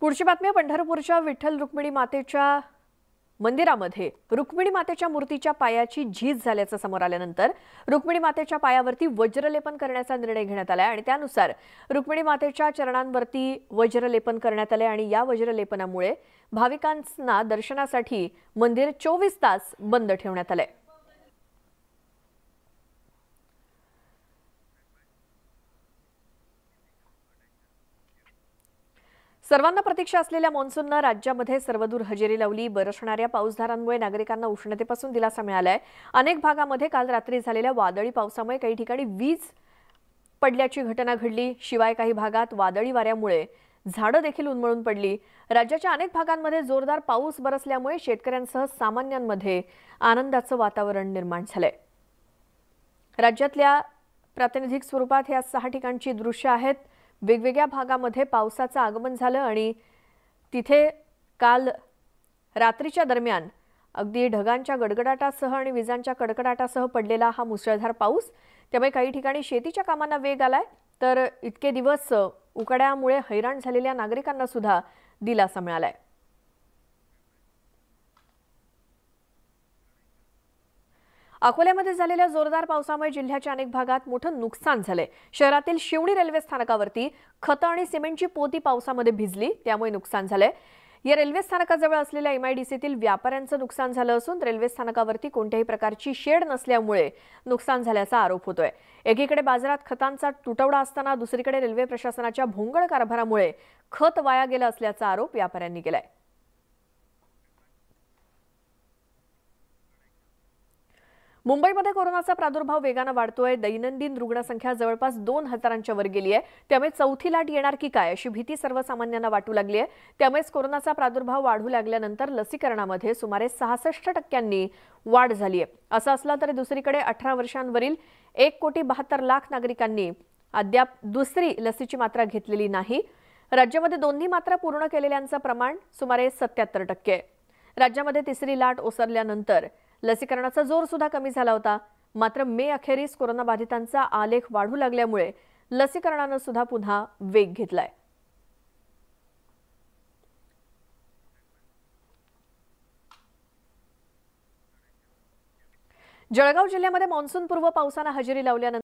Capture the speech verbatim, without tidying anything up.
पुढची बातमी पंढरपूरच्या विठ्ठल रुक्मिणी मातेच्या मंदिरामध्ये रुक्मिणी मातेच्या मूर्तीच्या पायाची झीज झाल्याचं समोर आल्यानंतर रुक्मिणी मातेच्या पायावरती वज्रलेपण करण्याचा निर्णय घेण्यात आला आणि त्यानुसार रुक्मिणी मातेच्या चरणांवरती वज्रलेपण करण्यात आले आणि या वज्रलेपनामुळे भाविकांना दर्शनासाठी मंदिर चोवीस तास बंद ठेवण्यात आले। सर्वांना प्रतीक्षा असलेल्या मान्सूनने राज्यामध्ये सर्वदूर हजेरी लावली। बरसणाऱ्या पाऊसधारांमुळे नागरिकांना उष्णतेपासून दिलासा मिळालाय। अनेक भागामध्ये काल रात्री झालेल्या वादळी पावसामुळे काही ठिकाणी वीज पडल्याची घटना घडली। शिवाय काही भागात वादळी वाऱ्यामुळे झाडं देखील उन्मळून पडली। राज्याच्या अनेक भागांमध्ये जोरदार पाऊस बरसल्यामुळे शेतकऱ्यांसह सामान्यांमध्ये आनंदाचं वातावरण निर्माण झालंय। राज्यातल्या प्रातिनिधिक स्वरूपात या सहा ठिकाणची दृश्य आहेत। वेगवेगळ्या भागामध्ये पावसाचं आगमन झालं आणि तिथे काल रात्रीच्या दरम्यान अगदी ढगांच्या गडगडाटासह आणि विजांच्या कडकडाटासह पडलेला हा मुसळधार पाऊस त्यामुळे काही ठिकाणी शेतीच्या कामांना वेग आलाय। तर इतके दिवस उकाड्यामुळे हैराण झालेल्या नागरिकांना सुद्धा दिलासा मिळालाय। अकोल्यामध्ये झालेल्या जोरदार पावसामुळे जिल्ह्याच्या अनेक भागात मोठं नुकसान झाले। शहरातील शिवणी रेल्वे स्थानकावरती खत आणि सिमेंटची पोती पावसामध्ये भिजली त्यामुळे नुकसान झाले। या रेल्वे स्थानकाजवळ असलेल्या एमआयडीसीतील व्यापाऱ्यांचं नुकसान झालं असून रेल्वे स्थानकावरती कोणत्याही प्रकारची शेड नसल्यामुळे नुकसान झाल्याचा आरोप होतोय। एकीकडे बाजारात खतांचा तुटवडा असताना दुसरीकडे रेल्वे प्रशासनाच्या भोंगळ कारभारामुळे खत वाया गेलं असल्याचा आरोप व्यापाऱ्यांनी केलाय। मुंबईमध्ये कोरोनाचा प्रादुर्भाव वेगाने वाढतोय। दैनंदिन रुग्णसंख्या जवळपास दोन हजारांच्या वर गेली आहे त्यामुळे चौथी लाट येणार की काय अशी भीती सर्वसामान्यांना वाटू लागली आहे। त्यामुळेच कोरोनाचा प्रादुर्भाव वाढू लागल्यानंतर लसीकरणामध्ये सुमारे सहासष्ट टक्क्यांनी वाढ झाली आहे। असं असलं तरी दुसरीकडे अठरा वर्षांवरील एक कोटी बहात्तर लाख नागरिकांनी अद्याप दुसरी लसीची मात्रा घेतलेली नाही। राज्यामध्ये दोन्ही मात्रा पूर्ण केलेल्यांचं प्रमाण सुमारे सत्याहत्तर टक्के आहे। राज्यामध्ये तिसरी लाट ओसरल्यानंतर लसीकरणाचा जोर सुद्धा कमी झाला होता। मात्र मे अखेरीस कोरोना बाधितांचा आलेख वाढू लागल्यामुळे लसीकरणाने सुद्धा पुन्हा वेग घेतलाय। जळगाव जिल्ह्यामध्ये मान्सूनपूर्व पावसाने हजेरी लावल्यानंतर